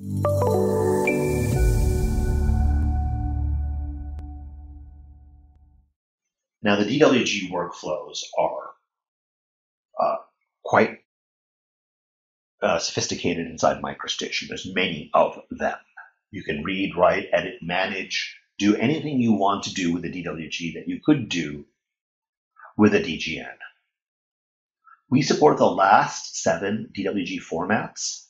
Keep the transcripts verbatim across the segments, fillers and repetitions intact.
Now, the D W G workflows are uh, quite uh, sophisticated inside MicroStation. There's many of them. You can read, write, edit, manage, do anything you want to do with a D W G that you could do with a D G N. We support the last seven D W G formats.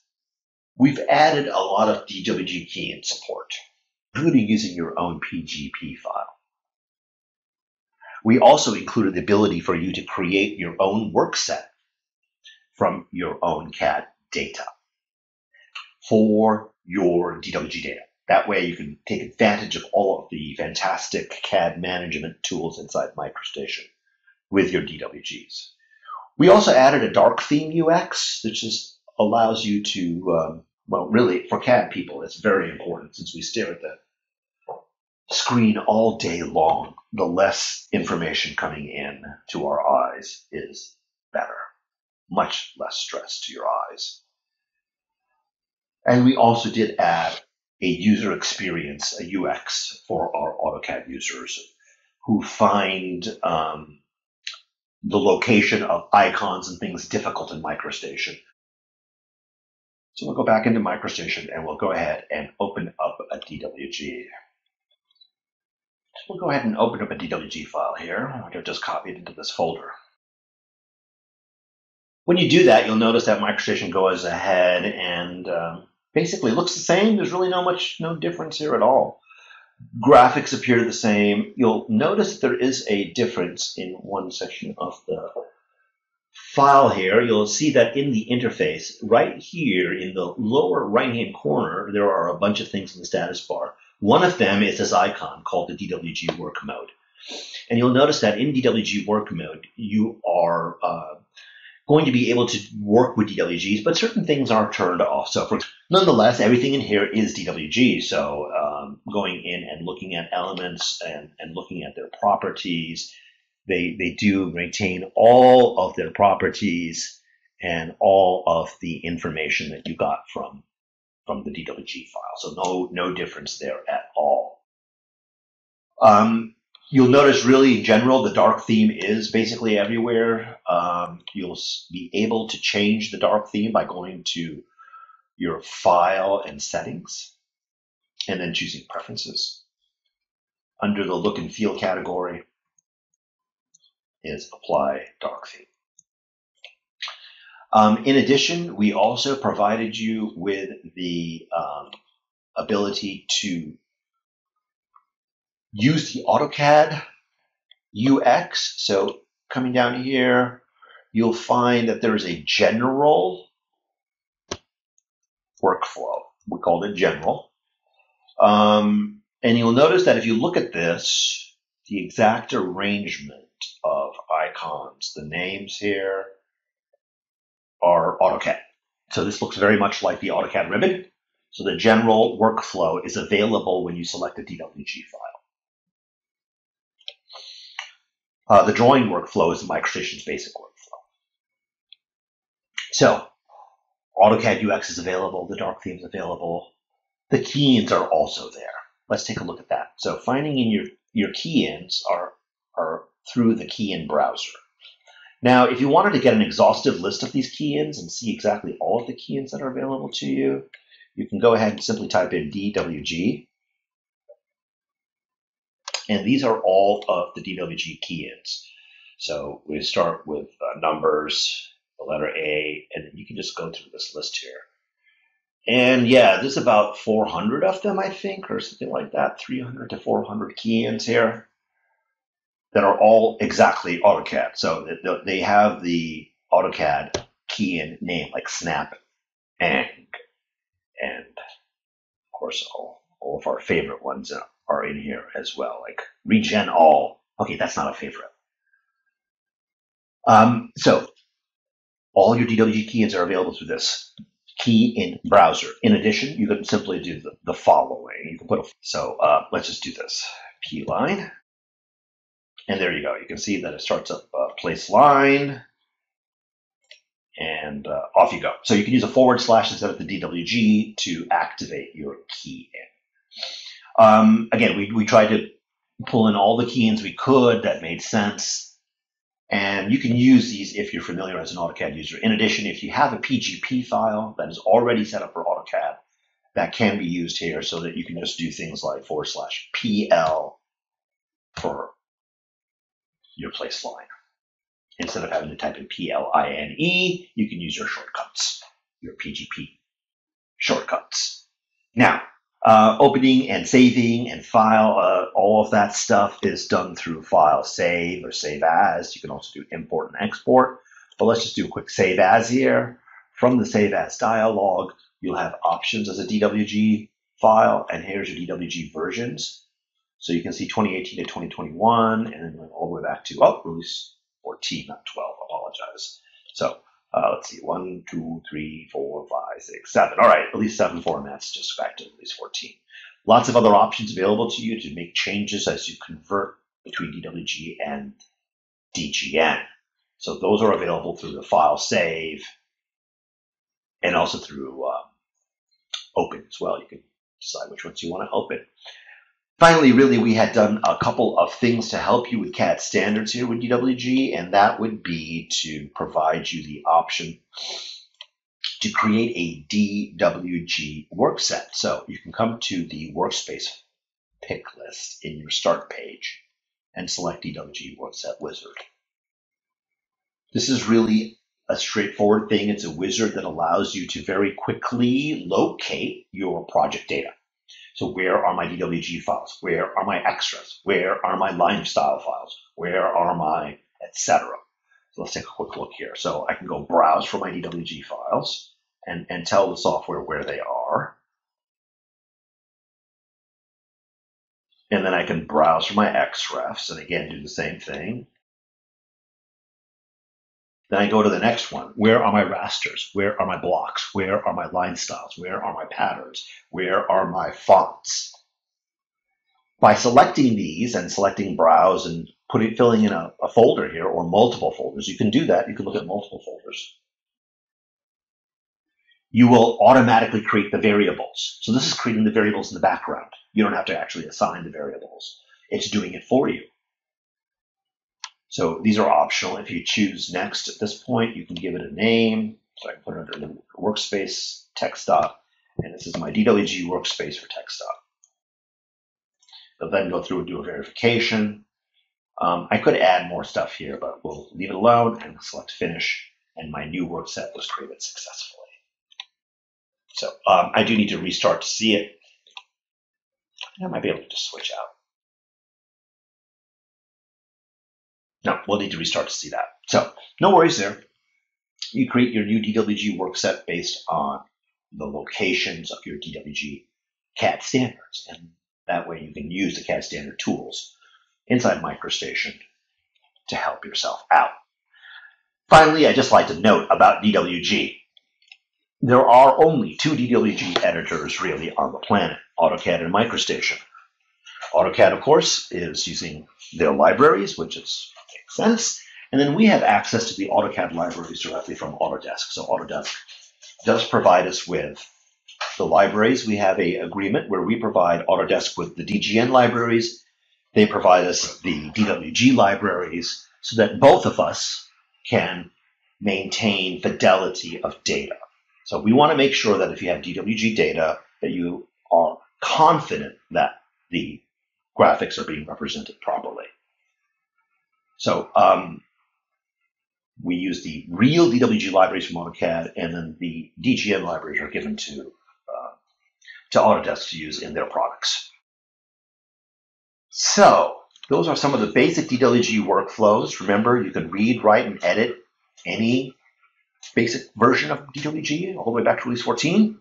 We've added a lot of D W G key-in support, including using your own P G P file. We also included the ability for you to create your own WorkSet from your own C A D data for your D W G data. That way you can take advantage of all of the fantastic C A D management tools inside MicroStation with your D W Gs. We also added a dark theme U X, which just allows you to, um, well, really, for C A D people, it's very important since we stare at the screen all day long. The less information coming in to our eyes is better. Much less stress to your eyes. And we also did add a user experience, a U X, for our AutoCAD users who find um, the location of icons and things difficult in MicroStation. So we'll go back into MicroStation and we'll go ahead and open up a D W G. We'll go ahead and open up a D W G file here. I would have just copied into this folder. When you do that, you'll notice that MicroStation goes ahead and um, basically looks the same. There's really no much, no difference here at all. Graphics appear the same. You'll notice that there is a difference in one section of the file here. You'll see that in the interface, right here in the lower right-hand corner, there are a bunch of things in the status bar. One of them is this icon called the D W G work mode. And you'll notice that in D W G work mode, you are uh, going to be able to work with D W Gs, but certain things are turned off. So for, nonetheless, everything in here is D W G. So um, going in and looking at elements and, and looking at their properties, they, they do retain all of their properties and all of the information that you got from from the D W G file. So no, no difference there at all. Um, you'll notice really in general, the dark theme is basically everywhere. Um, you'll be able to change the dark theme by going to your file and settings and then choosing preferences. Under the look and feel category is apply dark theme. Um, in addition, we also provided you with the um, ability to use the AutoCAD U X. So coming down here, you'll find that there's a general workflow. We called it general. Um, and you'll notice that if you look at this, the exact arrangement of icons, the names here, are AutoCAD. So this looks very much like the AutoCAD ribbon. So the general workflow is available when you select a D W G file. Uh, the drawing workflow is the MicroStation's basic workflow. So AutoCAD U X is available, the dark theme is available. The key-ins are also there. Let's take a look at that. So finding in your, your key-ins are, are through the key-in browser. Now, if you wanted to get an exhaustive list of these key-ins and see exactly all of the key-ins that are available to you, you can go ahead and simply type in D W G. And these are all of the D W G key-ins. So we start with uh, numbers, the letter A, and then you can just go through this list here. And yeah, there's about four hundred of them, I think, or something like that, three hundred to four hundred key-ins here that are all exactly AutoCAD. So they have the AutoCAD key-in name, like Snap, Ang, and of course all, all of our favorite ones are in here as well, like Regen All. Okay, that's not a favorite. Um, so all your D W G key-ins are available through this key-in browser. In addition, you can simply do the, the following. You can put a, so uh, let's just do this, P-line. And there you go. You can see that it starts up uh, place line and uh, off you go. So you can use a forward slash instead of the D W G to activate your key in. Um, again, we, we tried to pull in all the key-ins we could that made sense. And you can use these if you're familiar as an AutoCAD user. In addition, if you have a P G P file that is already set up for AutoCAD, that can be used here so that you can just do things like forward slash P L for your place line. Instead of having to type in P L I N E, you can use your shortcuts, your P G P shortcuts. Now, uh, opening and saving and file, uh, all of that stuff is done through file save or save as. You can also do import and export, but let's just do a quick save as here. From the save as dialog, you'll have options as a D W G file, and here's your D W G versions. So you can see twenty eighteen to twenty twenty-one, and then going all the way back to, oh, release fourteen, not twelve, apologize. So uh, let's see, one, two, three, four, five, six, seven. All right, at least seven formats, just back to release fourteen. Lots of other options available to you to make changes as you convert between D W G and D G N. So those are available through the file save and also through um, open as well. You can decide which ones you want to open. Finally, really, we had done a couple of things to help you with C A D standards here with D W G, and that would be to provide you the option to create a D W G work set. So you can come to the workspace pick list in your start page and select D W G work set wizard. This is really a straightforward thing. It's a wizard that allows you to very quickly locate your project data. So where are my D W G files? Where are my extras? Where are my line style files? Where are my et cetera? So let's take a quick look here. So I can go browse for my D W G files and, and tell the software where they are. And then I can browse for my xrefs and again, do the same thing. Then I go to the next one. Where are my rasters? Where are my blocks? Where are my line styles? Where are my patterns? Where are my fonts? By selecting these and selecting browse and putting, filling in a, a folder here or multiple folders, you can do that. You can look at multiple folders. You will automatically create the variables. So this is creating the variables in the background. You don't have to actually assign the variables. It's doing it for you. So these are optional. If you choose next at this point, you can give it a name. So I can put it under the workspace textdot, and this is my D W G workspace for textdot. I'll then go through and do a verification. Um, I could add more stuff here, but we'll leave it alone and select finish. And my new work set was created successfully. So um, I do need to restart to see it. I might be able to just switch out. No, we'll need to restart to see that. So no worries there. You create your new D W G work set based on the locations of your D W G C A D standards. And that way you can use the C A D standard tools inside MicroStation to help yourself out. Finally, I'd just like to note about D W G. There are only two D W G editors really on the planet, AutoCAD and MicroStation. AutoCAD, of course, is using their libraries, which is makes sense. And then we have access to the AutoCAD libraries directly from Autodesk. So Autodesk does provide us with the libraries. We have an agreement where we provide Autodesk with the D G N libraries. They provide us the D W G libraries so that both of us can maintain fidelity of data. So we want to make sure that if you have D W G data, that you are confident that the graphics are being represented properly. So um, we use the real D W G libraries from AutoCAD, and then the D G N libraries are given to, uh, to Autodesk to use in their products. So those are some of the basic D W G workflows. Remember, you can read, write, and edit any basic version of D W G all the way back to release fourteen.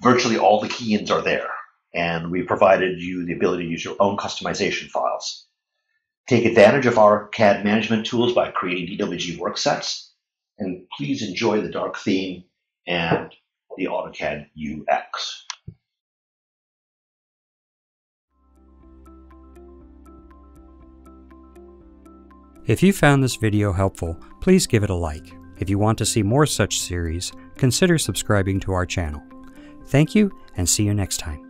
Virtually all the key-ins are there. And we provided you the ability to use your own customization files. Take advantage of our C A D management tools by creating D W G work sets. And please enjoy the dark theme and the AutoCAD U X. If you found this video helpful, please give it a like. If you want to see more such series, consider subscribing to our channel. Thank you, and see you next time.